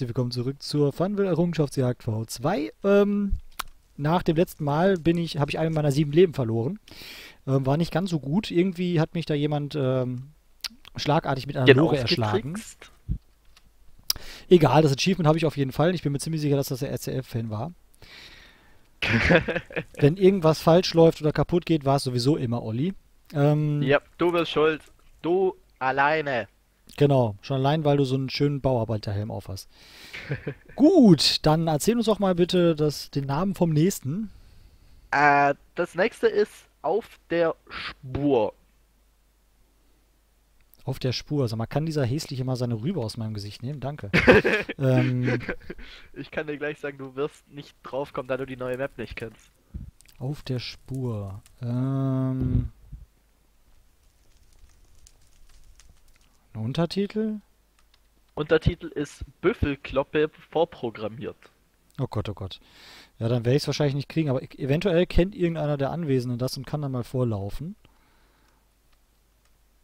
Herzlich willkommen zurück zur Funville Errungenschaftsjagd V2. Nach dem letzten Mal habe ich einen meiner 7 Leben verloren. War nicht ganz so gut. Irgendwie hat mich da jemand schlagartig mit einer Lore erschlagen. Egal, das Achievement habe ich auf jeden Fall. Ich bin mir ziemlich sicher, dass das der RCF-Fan war. Wenn irgendwas falsch läuft oder kaputt geht, war es sowieso immer Olli. Ja, du bist schuld. Du alleine. Genau, schon allein, weil du so einen schönen Bauarbeiterhelm auf hast. Gut, dann erzähl uns doch mal bitte den Namen vom nächsten. Das nächste ist Auf der Spur. Auf der Spur, sag mal, kann dieser Häsliche mal seine Rübe aus meinem Gesicht nehmen? Danke. Ich kann dir gleich sagen, du wirst nicht draufkommen, da du die neue Map nicht kennst. Auf der Spur. Ein Untertitel? Untertitel ist Büffelkloppe vorprogrammiert. Oh Gott, oh Gott. Ja, dann werde ich es wahrscheinlich nicht kriegen, aber eventuell kennt irgendeiner der Anwesenden das und kann dann mal vorlaufen.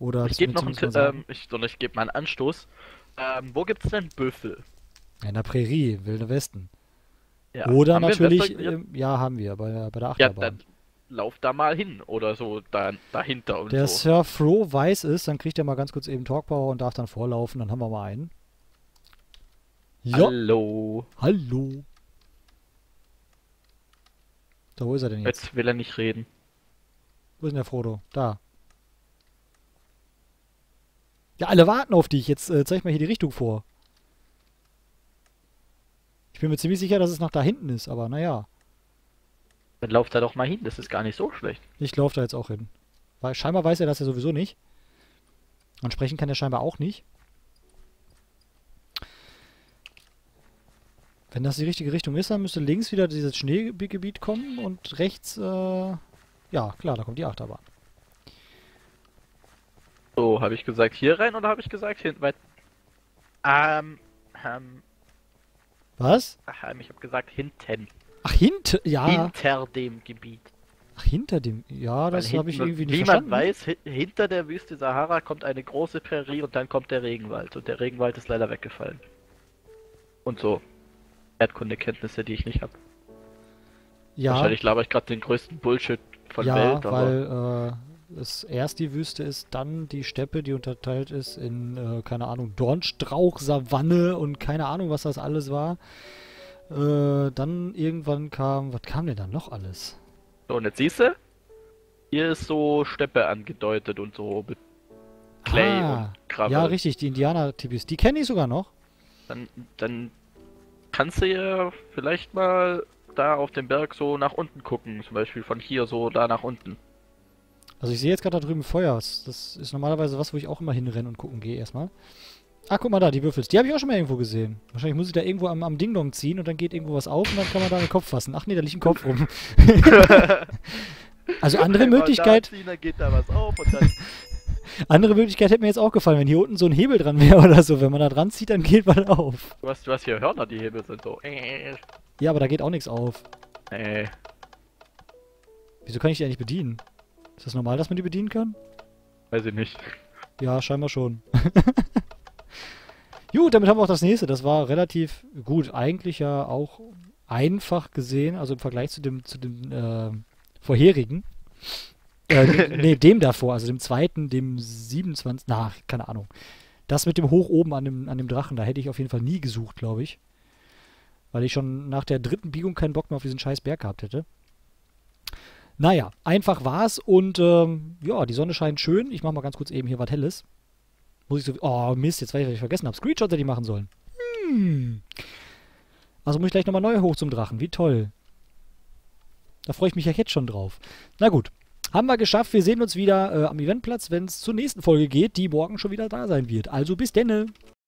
Oder ich gebe noch einen ich gebe mal einen Anstoß. Wo gibt's denn Büffel? In der Prärie, Wilder Westen. Ja, oder natürlich, ja, haben wir bei der Achterbahn. Ja, dann lauf da mal hin oder so dahinter und der so. Der Sir Fro weiß es, dann kriegt er mal ganz kurz eben Talkpower und darf dann vorlaufen, dann haben wir mal einen. Jo. Hallo. Hallo. Da, wo ist er denn jetzt? Jetzt will er nicht reden. Wo ist denn der Frodo? Da. Ja, alle warten auf dich. Jetzt zeig mal hier die Richtung vor. Ich bin mir ziemlich sicher, dass es noch da hinten ist, aber naja. Dann lauf da doch mal hin, das ist gar nicht so schlecht. Ich lauf da jetzt auch hin. Weil scheinbar weiß er das ja sowieso nicht. Und sprechen kann er scheinbar auch nicht. Wenn das die richtige Richtung ist, dann müsste links wieder dieses Schneegebiet kommen und rechts, ja klar, da kommt die Achterbahn. So, habe ich gesagt hier rein oder habe ich gesagt hinten weit? Was? Ach, ich habe gesagt hinten. Ach, hinten? Ja. Hinter dem Gebiet. Ach, hinter dem? Ja, das habe ich irgendwie nicht verstanden. Wie man weiß, hinter der Wüste Sahara kommt eine große Prärie und dann kommt der Regenwald. Und der Regenwald ist leider weggefallen. Und so. Erdkundekenntnisse, die ich nicht habe. Ja. Wahrscheinlich laber ich gerade den größten Bullshit von Welt. Ja, weil es erst die Wüste ist, dann die Steppe, die unterteilt ist in, keine Ahnung, Dornstrauch, Savanne und keine Ahnung, was das alles war. Dann irgendwann kam, was kam denn dann noch alles? So, und jetzt siehst du, hier ist so Steppe angedeutet und so mit Clay und Krabbe. Ja, richtig, die Indianer-Tipis, die kenne ich sogar noch. Dann kannst du ja vielleicht mal da auf dem Berg so nach unten gucken, zum Beispiel von hier so da nach unten. Also ich sehe jetzt gerade da drüben Feuer. Das ist normalerweise was, wo ich auch immer hinrenne und gucken gehe erstmal. Ah, guck mal da, die Würfels. Die habe ich auch schon mal irgendwo gesehen. Wahrscheinlich muss ich da irgendwo am Ding-Dong ziehen und dann geht irgendwo was auf und dann kann man da den Kopf fassen. Ach nee, da liegt ein Kopf rum. Also andere Möglichkeit... Da ziehen, dann geht da was auf und dann... Andere Möglichkeit hätte mir jetzt auch gefallen, wenn hier unten so ein Hebel dran wäre oder so. Wenn man da dran zieht, dann geht was auf. Du hast hier Hörner, die Hebel sind so. Ja, aber da geht auch nichts auf. Wieso kann ich die eigentlich bedienen? Ist das normal, dass man die bedienen kann? Weiß ich nicht. Ja, scheinbar schon. Gut, damit haben wir auch das nächste. Das war relativ gut. Eigentlich ja auch einfach gesehen. Also im Vergleich zu dem vorherigen. Nee, dem davor. Also dem zweiten, dem 27. Na, keine Ahnung. Das mit dem Hoch oben an dem Drachen. Da hätte ich auf jeden Fall nie gesucht, glaube ich. Weil ich schon nach der dritten Biegung keinen Bock mehr auf diesen scheiß Berg gehabt hätte. Naja, einfach war's und ja, die Sonne scheint schön. Ich mach mal ganz kurz eben hier was Helles. Muss ich so... Oh Mist, jetzt weiß ich, was ich vergessen habe. Screenshots hätte ich machen sollen. Also muss ich gleich nochmal neu hoch zum Drachen. Wie toll. Da freue ich mich ja jetzt schon drauf. Na gut, haben wir geschafft. Wir sehen uns wieder am Eventplatz, wenn es zur nächsten Folge geht, die morgen schon wieder da sein wird. Also bis denne.